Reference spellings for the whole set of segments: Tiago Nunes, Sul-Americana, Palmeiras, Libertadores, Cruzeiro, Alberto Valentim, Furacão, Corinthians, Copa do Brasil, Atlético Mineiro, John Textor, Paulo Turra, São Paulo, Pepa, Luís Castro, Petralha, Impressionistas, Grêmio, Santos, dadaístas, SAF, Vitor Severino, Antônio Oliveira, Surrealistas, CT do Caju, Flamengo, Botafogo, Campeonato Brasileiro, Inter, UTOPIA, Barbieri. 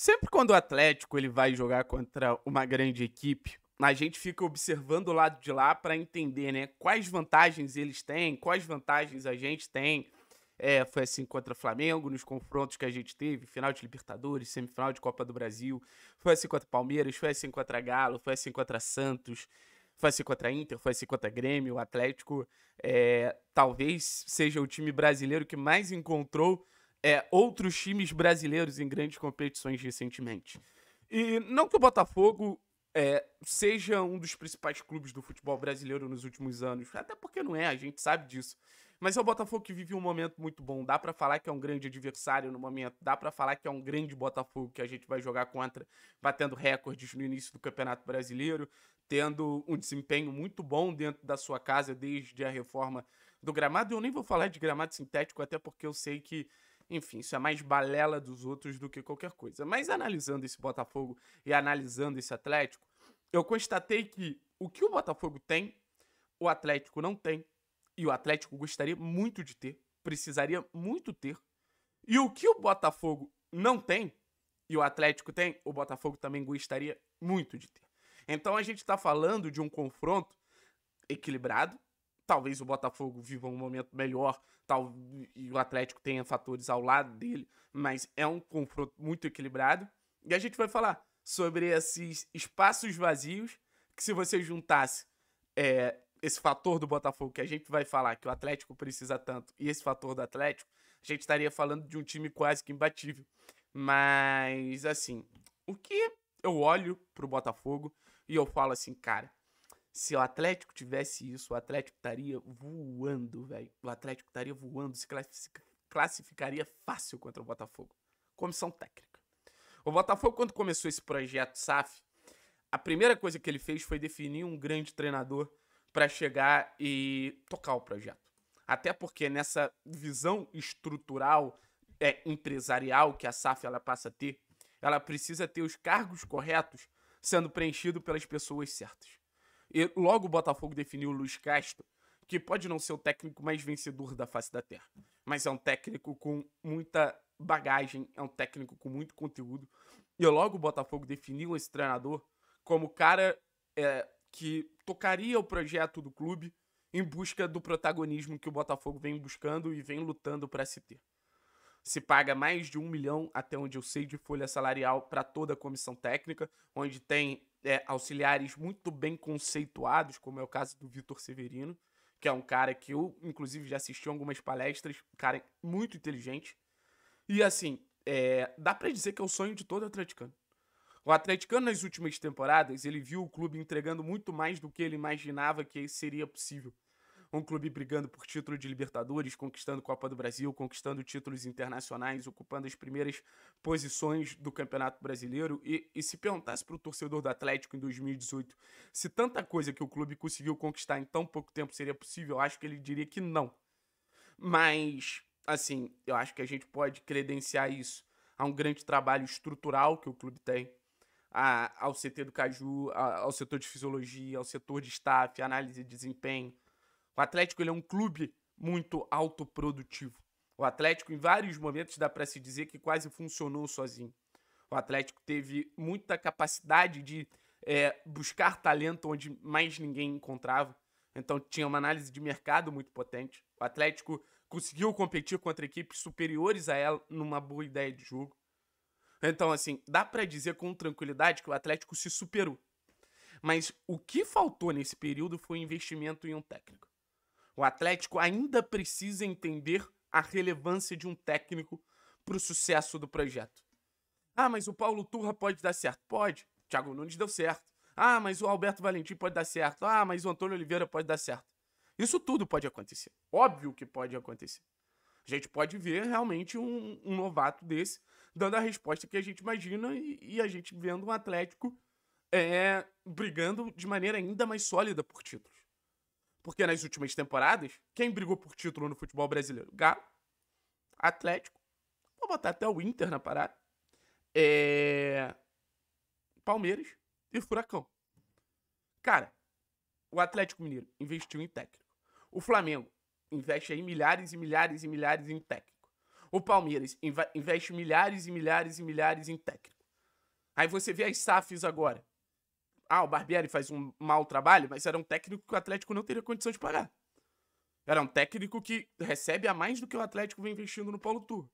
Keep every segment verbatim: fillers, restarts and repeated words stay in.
Sempre quando o Atlético ele vai jogar contra uma grande equipe, a gente fica observando o lado de lá para entender, né, quais vantagens eles têm, quais vantagens a gente tem. É, foi assim contra o Flamengo, nos confrontos que a gente teve, final de Libertadores, semifinal de Copa do Brasil, foi assim contra Palmeiras, foi assim contra Galo, foi assim contra Santos, foi assim contra Inter, foi assim contra Grêmio. O Atlético é, talvez seja o time brasileiro que mais encontrou é, outros times brasileiros em grandes competições recentemente. E não que o Botafogo É, seja um dos principais clubes do futebol brasileiro nos últimos anos, até porque não é, a gente sabe disso, mas é o Botafogo que vive um momento muito bom, dá pra falar que é um grande adversário no momento, dá pra falar que é um grande Botafogo que a gente vai jogar contra, batendo recordes no início do Campeonato Brasileiro, tendo um desempenho muito bom dentro da sua casa desde a reforma do gramado. Eu nem vou falar de gramado sintético, até porque eu sei que, enfim, isso é mais balela dos outros do que qualquer coisa. Mas analisando esse Botafogo e analisando esse Atlético, eu constatei que o que o Botafogo tem, o Atlético não tem. E o Atlético gostaria muito de ter, precisaria muito ter. E o que o Botafogo não tem, e o Atlético tem, o Botafogo também gostaria muito de ter. Então a gente está falando de um confronto equilibrado. Talvez o Botafogo viva um momento melhor tal, e o Atlético tenha fatores ao lado dele, mas é um confronto muito equilibrado. E a gente vai falar sobre esses espaços vazios, que se você juntasse é, esse fator do Botafogo, que a gente vai falar que o Atlético precisa tanto, e esse fator do Atlético, a gente estaria falando de um time quase que imbatível. Mas, assim, o que eu olho pro Botafogo e eu falo assim, cara, se o Atlético tivesse isso, o Atlético estaria voando, velho. O Atlético estaria voando, se classificaria fácil contra o Botafogo. Comissão técnica. O Botafogo, quando começou esse projeto S A F, a primeira coisa que ele fez foi definir um grande treinador para chegar e tocar o projeto. Até porque nessa visão estrutural, é, empresarial que a S A F ela passa a ter, ela precisa ter os cargos corretos sendo preenchidos pelas pessoas certas. E logo o Botafogo definiu o Luís Castro, que pode não ser o técnico mais vencedor da face da terra, mas é um técnico com muita bagagem, é um técnico com muito conteúdo. E logo o Botafogo definiu esse treinador como o cara é, que tocaria o projeto do clube em busca do protagonismo que o Botafogo vem buscando e vem lutando para se ter. Se paga mais de um milhão, até onde eu sei, de folha salarial para toda a comissão técnica, onde tem é, auxiliares muito bem conceituados, como é o caso do Vitor Severino, que é um cara que eu, inclusive, já assisti algumas palestras, um cara muito inteligente. E, assim, é, dá para dizer que é o sonho de todo atleticano. O atleticano, nas últimas temporadas, ele viu o clube entregando muito mais do que ele imaginava que seria possível. Um clube brigando por título de Libertadores, conquistando Copa do Brasil, conquistando títulos internacionais, ocupando as primeiras posições do Campeonato Brasileiro. E, e se perguntasse para o torcedor do Atlético em dois mil e dezoito se tanta coisa que o clube conseguiu conquistar em tão pouco tempo seria possível, eu acho que ele diria que não. Mas, assim, eu acho que a gente pode credenciar isso a um grande trabalho estrutural que o clube tem, a, ao C T do Caju, a, ao setor de fisiologia, ao setor de staff, análise de desempenho. O Atlético ele é um clube muito autoprodutivo. O Atlético, em vários momentos, dá para se dizer que quase funcionou sozinho. O Atlético teve muita capacidade de é, buscar talento onde mais ninguém encontrava. Então tinha uma análise de mercado muito potente. O Atlético conseguiu competir contra equipes superiores a ela numa boa ideia de jogo. Então, assim, dá para dizer com tranquilidade que o Atlético se superou. Mas o que faltou nesse período foi investimento em um técnico. O Atlético ainda precisa entender a relevância de um técnico para o sucesso do projeto. Ah, mas o Paulo Turra pode dar certo. Pode. Tiago Nunes deu certo. Ah, mas o Alberto Valentim pode dar certo. Ah, mas o Antônio Oliveira pode dar certo. Isso tudo pode acontecer. Óbvio que pode acontecer. A gente pode ver realmente um, um novato desse dando a resposta que a gente imagina e, e a gente vendo um Atlético é, brigando de maneira ainda mais sólida por títulos. Porque nas últimas temporadas, quem brigou por título no futebol brasileiro? Galo, Atlético, vou botar até o Inter na parada, é... Palmeiras e Furacão. Cara, o Atlético Mineiro investiu em técnico. O Flamengo investe aí milhares e milhares e milhares em técnico. O Palmeiras investe milhares e milhares e milhares em técnico. Aí você vê as S A Fs agora. Ah, o Barbieri faz um mau trabalho, mas era um técnico que o Atlético não teria condição de pagar. Era um técnico que recebe a mais do que o Atlético vem investindo no Paulo Turra.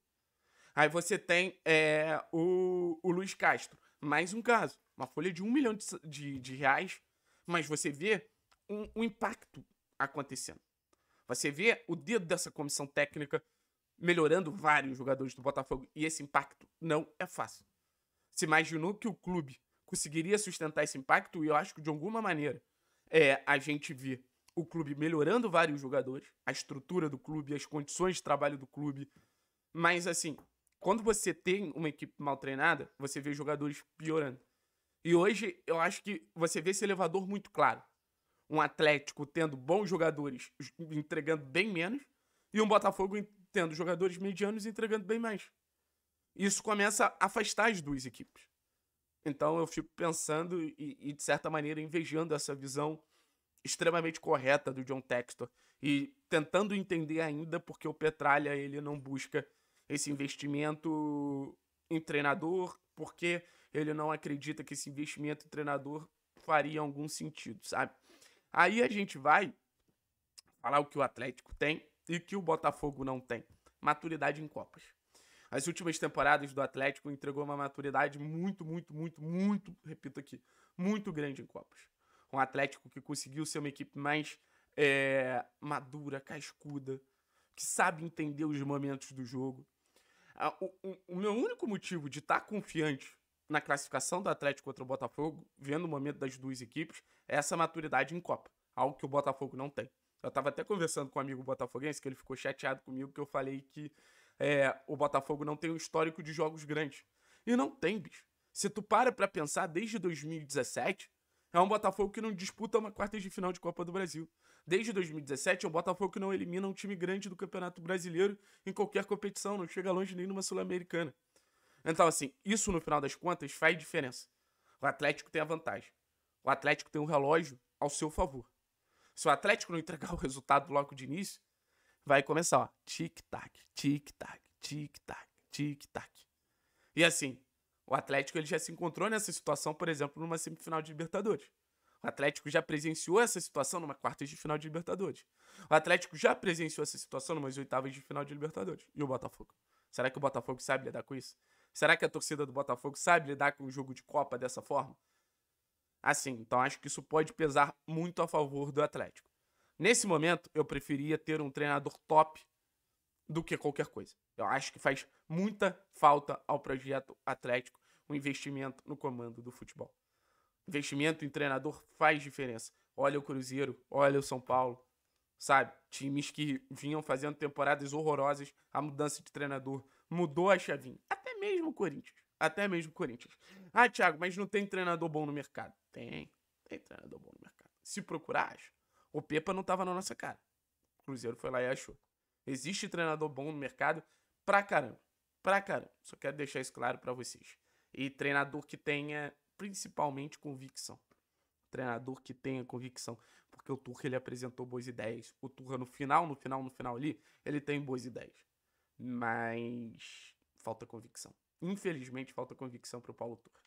Aí você tem é, o, o Luís Castro. Mais um caso. Uma folha de um milhão de, de, de reais, mas você vê um, um impacto acontecendo. Você vê o dedo dessa comissão técnica melhorando vários jogadores do Botafogo. E esse impacto não é fácil. Se imaginou que o clube conseguiria sustentar esse impacto, e eu acho que de alguma maneira é, a gente vê o clube melhorando vários jogadores, a estrutura do clube, as condições de trabalho do clube. Mas assim, quando você tem uma equipe mal treinada, você vê jogadores piorando. E hoje eu acho que você vê esse elevador muito claro. Um Atlético tendo bons jogadores entregando bem menos, e um Botafogo tendo jogadores medianos entregando bem mais. Isso começa a afastar as duas equipes. Então eu fico pensando e, e de certa maneira, invejando essa visão extremamente correta do John Textor e tentando entender ainda porque o Petralha ele não busca esse investimento em treinador, porque ele não acredita que esse investimento em treinador faria algum sentido, sabe? Aí a gente vai falar o que o Atlético tem e que o Botafogo não tem. Maturidade em Copas. As últimas temporadas do Atlético entregou uma maturidade muito, muito, muito, muito, repito aqui, muito grande em Copas. Um Atlético que conseguiu ser uma equipe mais é, madura, cascuda, que sabe entender os momentos do jogo. O, o, o meu único motivo de estar confiante na classificação do Atlético contra o Botafogo, vendo o momento das duas equipes, é essa maturidade em Copa, algo que o Botafogo não tem. Eu estava até conversando com um amigo botafoguense, que ele ficou chateado comigo, que eu falei que É, o Botafogo não tem um histórico de jogos grandes. E não tem, bicho. Se tu para pra pensar, desde dois mil e dezessete, é um Botafogo que não disputa uma quarta de final de Copa do Brasil. Desde dois mil e dezessete, é um Botafogo que não elimina um time grande do Campeonato Brasileiro em qualquer competição, não chega longe nem numa Sul-Americana. Então, assim, isso no final das contas faz diferença. O Atlético tem a vantagem. O Atlético tem um relógio ao seu favor. Se o Atlético não entregar o resultado logo de início, vai começar, ó, tic-tac, tic-tac, tic-tac, tic-tac. E assim, o Atlético ele já se encontrou nessa situação, por exemplo, numa semifinal de Libertadores. O Atlético já presenciou essa situação numa quarta de final de Libertadores. O Atlético já presenciou essa situação numas oitavas de final de Libertadores. E o Botafogo? Será que o Botafogo sabe lidar com isso? Será que a torcida do Botafogo sabe lidar com o jogo de Copa dessa forma? Assim, então acho que isso pode pesar muito a favor do Atlético. Nesse momento, eu preferia ter um treinador top do que qualquer coisa. Eu acho que faz muita falta ao projeto Atlético um investimento no comando do futebol. Investimento em treinador faz diferença. Olha o Cruzeiro, olha o São Paulo, sabe? Times que vinham fazendo temporadas horrorosas, a mudança de treinador mudou a chavinha. Até mesmo o Corinthians. Até mesmo o Corinthians. Ah, Thiago, mas não tem treinador bom no mercado. Tem. Tem treinador bom no mercado. Se procurar, acho. O Pepa não estava na nossa cara. O Cruzeiro foi lá e achou. Existe treinador bom no mercado pra caramba. Pra caramba. Só quero deixar isso claro pra vocês. E treinador que tenha, principalmente, convicção. Treinador que tenha convicção. Porque o Turra, ele apresentou boas ideias. O Turra, no final, no final, no final ali, ele tem boas ideias. Mas falta convicção. Infelizmente, falta convicção pro Paulo Turra.